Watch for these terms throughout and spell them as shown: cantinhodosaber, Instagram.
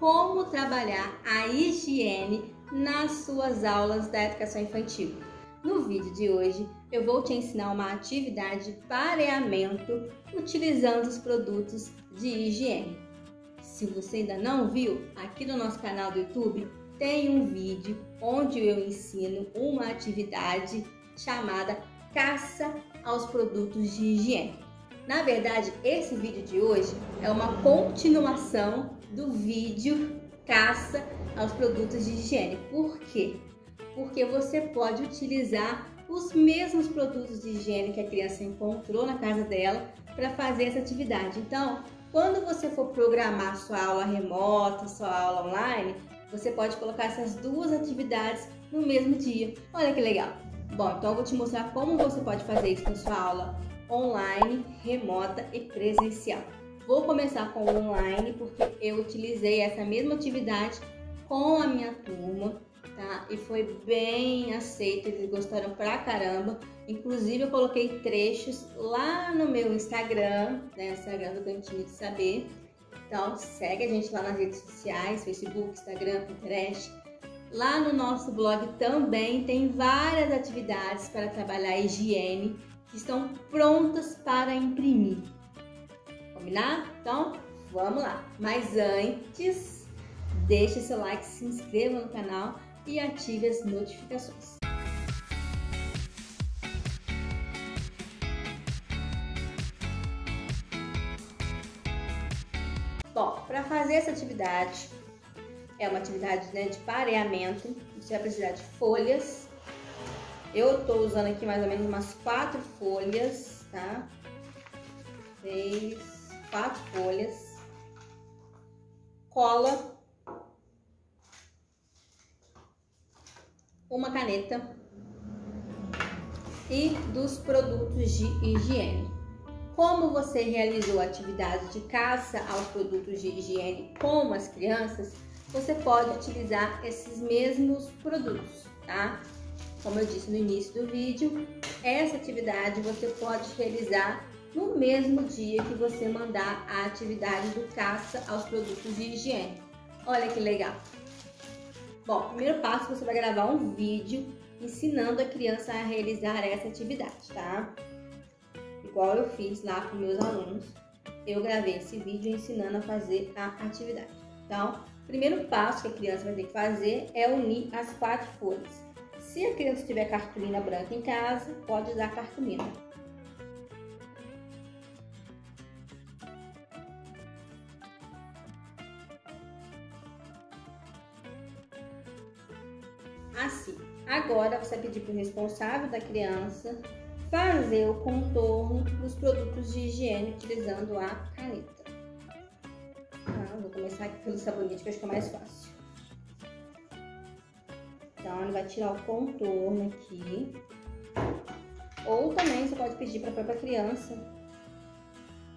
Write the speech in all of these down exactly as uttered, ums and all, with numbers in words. como trabalhar a higiene nas suas aulas da educação infantil. No vídeo de hoje, eu vou te ensinar uma atividade de pareamento utilizando os produtos de higiene. Se você ainda não viu, aqui no nosso canal do YouTube tem um vídeo onde eu ensino uma atividade chamada caça aos produtos de higiene. Na verdade, esse vídeo de hoje é uma continuação do vídeo caça aos produtos de higiene. Por quê? Porque você pode utilizar os mesmos produtos de higiene que a criança encontrou na casa dela para fazer essa atividade. Então, quando você for programar sua aula remota, sua aula online, você pode colocar essas duas atividades no mesmo dia. Olha que legal! Bom, então eu vou te mostrar como você pode fazer isso na sua aula online, remota e presencial. Vou começar com o online porque eu utilizei essa mesma atividade com a minha turma, tá? E foi bem aceito, eles gostaram pra caramba. Inclusive eu coloquei trechos lá no meu Instagram, né? Instagram do Cantinho de Saber. Então segue a gente lá nas redes sociais, Facebook, Instagram, Pinterest. Lá no nosso blog também tem várias atividades para trabalhar a higiene que estão prontas para imprimir. Combinado? Então, vamos lá! Mas antes, deixe seu like, se inscreva no canal e ative as notificações. Bom, para fazer essa atividade, é uma atividade, né, de pareamento, você vai precisar de folhas. Eu tô usando aqui mais ou menos umas quatro folhas, tá? Três, quatro folhas. Cola. Uma caneta. E dos produtos de higiene. Como você realizou a atividade de caça aos produtos de higiene com as crianças, você pode utilizar esses mesmos produtos, tá? Como eu disse no início do vídeo, essa atividade você pode realizar no mesmo dia que você mandar a atividade do caça aos produtos de higiene. Olha que legal! Bom, primeiro passo, você vai gravar um vídeo ensinando a criança a realizar essa atividade, tá? Igual eu fiz lá com meus alunos, eu gravei esse vídeo ensinando a fazer a atividade. Então, o primeiro passo que a criança vai ter que fazer é unir as quatro folhas. Se a criança tiver cartolina branca em casa, pode usar cartolina. Assim, agora você vai pedir para o responsável da criança fazer o contorno dos produtos de higiene utilizando a caneta. Ah, vou começar aqui pelo sabonete que eu acho que é mais fácil. Então, ele vai tirar o contorno aqui. Ou também você pode pedir para a própria criança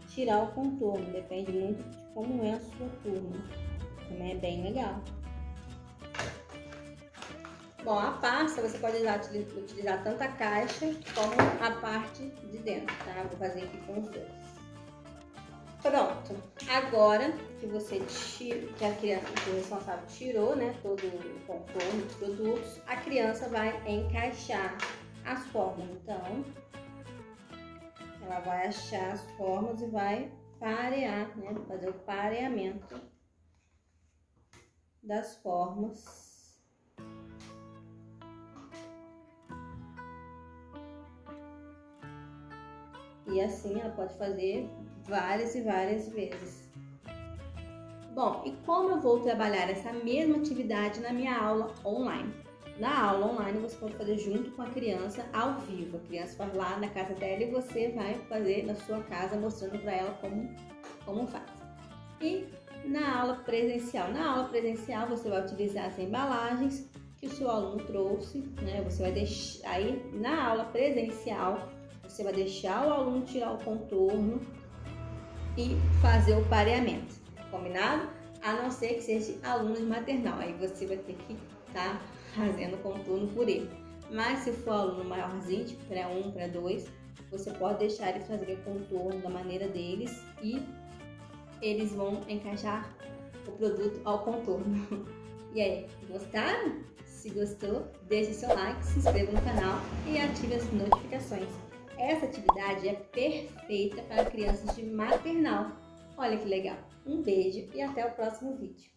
tirar o contorno. Depende muito de como é a sua turma. Também é bem legal. Bom, a pasta você pode usar, utilizar tanto a caixa como a parte de dentro, tá? Vou fazer aqui com os dois. Pronto. Agora que você tira, que a criança, que o responsável tirou, né, todo o contorno dos produtos, a criança vai encaixar as formas. Então, ela vai achar as formas e vai parear, né, fazer o pareamento das formas. E assim ela pode fazer várias e várias vezes. Bom, e como eu vou trabalhar essa mesma atividade na minha aula online? Na aula online você pode fazer junto com a criança ao vivo. A criança vai lá na casa dela e você vai fazer na sua casa mostrando para ela como, como faz. E na aula presencial? Na aula presencial você vai utilizar as embalagens que o seu aluno trouxe, né? Você vai deixar aí na aula presencial. Você vai deixar o aluno tirar o contorno e fazer o pareamento, combinado? A não ser que seja aluno de maternal, aí você vai ter que estar fazendo o contorno por ele. Mas se for aluno maiorzinho, tipo pré um, pré dois, você pode deixar eles fazerem o contorno da maneira deles e eles vão encaixar o produto ao contorno. E aí, gostaram? Se gostou, deixe seu like, se inscreva no canal e ative as notificações. Essa atividade é perfeita para crianças de maternal. Olha que legal! Um beijo e até o próximo vídeo.